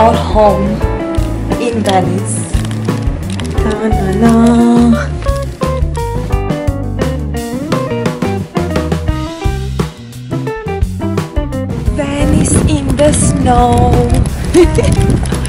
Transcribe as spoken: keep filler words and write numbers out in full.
our home in Venice. La, la, la. Venice in the snow.